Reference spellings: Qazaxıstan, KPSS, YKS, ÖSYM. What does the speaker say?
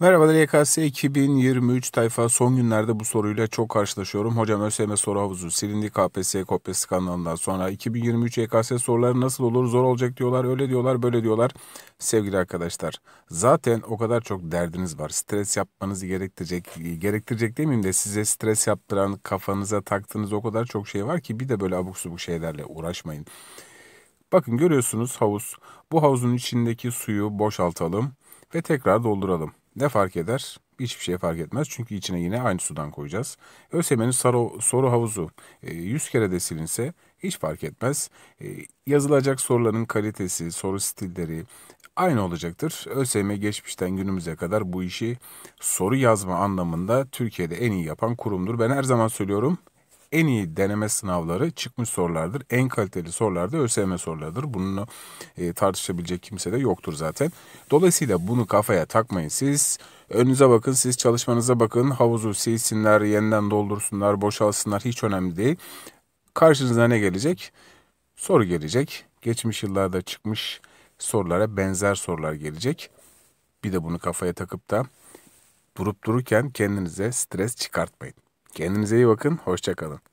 Merhabalar, YKS 2023 tayfa. Son günlerde bu soruyla çok karşılaşıyorum. Hocam, ÖSYM soru havuzu silindi, KPSS kopya skandalından sonra 2023 YKS soruları nasıl olur, zor olacak diyorlar, öyle diyorlar, böyle diyorlar. Sevgili arkadaşlar, zaten o kadar çok derdiniz var, stres yapmanızı gerektirecek demeyeyim de size stres yaptıran, kafanıza taktığınız o kadar çok şey var ki bir de böyle abuk subuk şeylerle uğraşmayın. Bakın, görüyorsunuz havuz. Bu havuzun içindeki suyu boşaltalım ve tekrar dolduralım. Ne fark eder? Hiçbir şey fark etmez. Çünkü içine yine aynı sudan koyacağız. ÖSYM'nin soru havuzu 100 kere de silinse hiç fark etmez. Yazılacak soruların kalitesi, soru stilleri aynı olacaktır. ÖSYM geçmişten günümüze kadar bu işi soru yazma anlamında Türkiye'de en iyi yapan kurumdur. Ben her zaman söylüyorum. En iyi deneme sınavları çıkmış sorulardır. En kaliteli sorular da ÖSYM sorularıdır. Bununla tartışabilecek kimse de yoktur zaten. Dolayısıyla bunu kafaya takmayın siz. Önünüze bakın, siz çalışmanıza bakın. Havuzu silsinler, yeniden doldursunlar, boşalsınlar, hiç önemli değil. Karşınıza ne gelecek? Soru gelecek. Geçmiş yıllarda çıkmış sorulara benzer sorular gelecek. Bir de bunu kafaya takıp da durup dururken kendinize stres çıkartmayın. Kendinize iyi bakın, hoşça kalın.